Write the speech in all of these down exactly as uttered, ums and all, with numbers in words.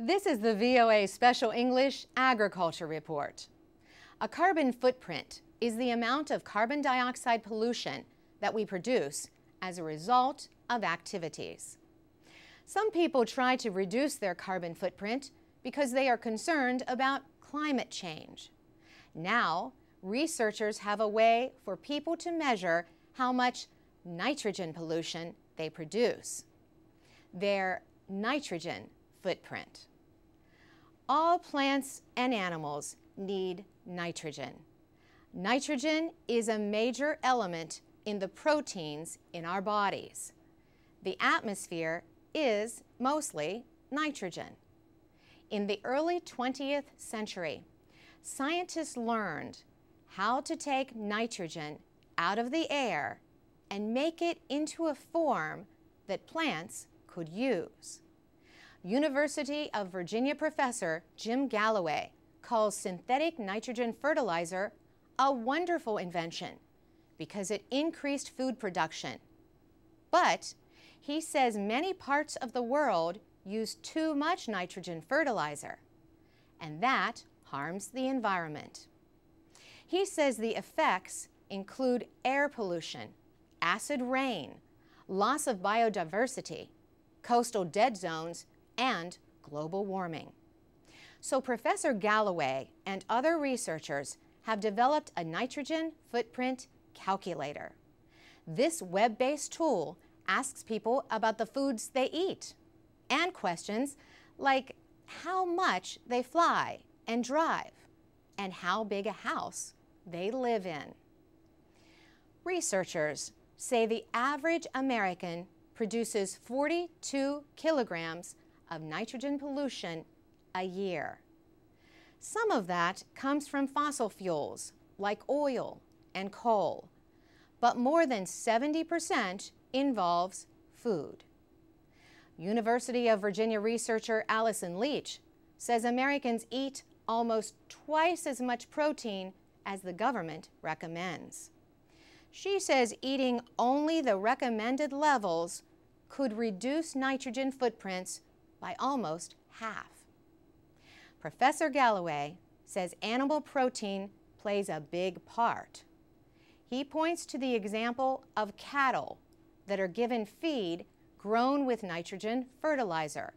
This is the V O A Special English Agriculture Report. A carbon footprint is the amount of carbon dioxide pollution that we produce as a result of activities. Some people try to reduce their carbon footprint because they are concerned about climate change. Now, researchers have a way for people to measure how much nitrogen pollution they produce, their nitrogen footprint. All plants and animals need nitrogen. Nitrogen is a major element in the proteins in our bodies. The atmosphere is mostly nitrogen. In the early twentieth century, scientists learned how to take nitrogen out of the air and make it into a form that plants could use. University of Virginia professor Jim Galloway calls synthetic nitrogen fertilizer a wonderful invention because it increased food production. But he says many parts of the world use too much nitrogen fertilizer, and that harms the environment. He says the effects include air pollution, acid rain, loss of biodiversity, coastal dead zones, and global warming. So Professor Galloway and other researchers have developed a nitrogen footprint calculator. This web-based tool asks people about the foods they eat and questions like how much they fly and drive and how big a house they live in. Researchers say the average American produces forty-two kilograms of nitrogen pollution a year. Some of that comes from fossil fuels like oil and coal, but more than seventy percent involves food. University of Virginia researcher Allison Leach says Americans eat almost twice as much protein as the government recommends. She says eating only the recommended levels could reduce nitrogen footprints by almost half. Professor Galloway says animal protein plays a big part. He points to the example of cattle that are given feed grown with nitrogen fertilizer.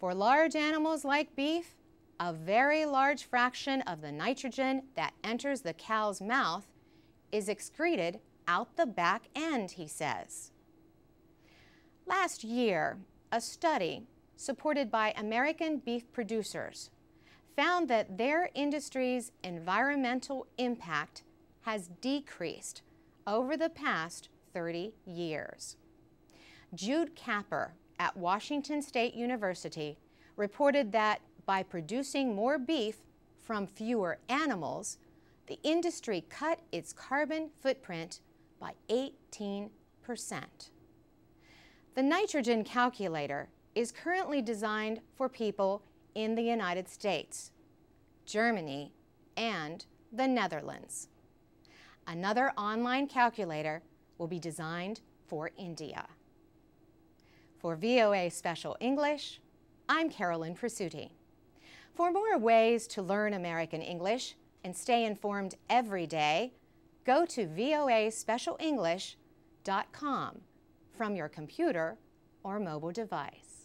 For large animals like beef, a very large fraction of the nitrogen that enters the cow's mouth is excreted out the back end, he says. Last year, a study supported by American beef producers found that their industry's environmental impact has decreased over the past thirty years. Jude Kapper at Washington State University reported that by producing more beef from fewer animals, the industry cut its carbon footprint by eighteen percent. The nitrogen calculator is currently designed for people in the United States, Germany, and the Netherlands. Another online calculator will be designed for India. For V O A Special English, I'm Carolyn Presutti. For more ways to learn American English and stay informed every day, go to V O A Special English dot com from your computer or mobile device.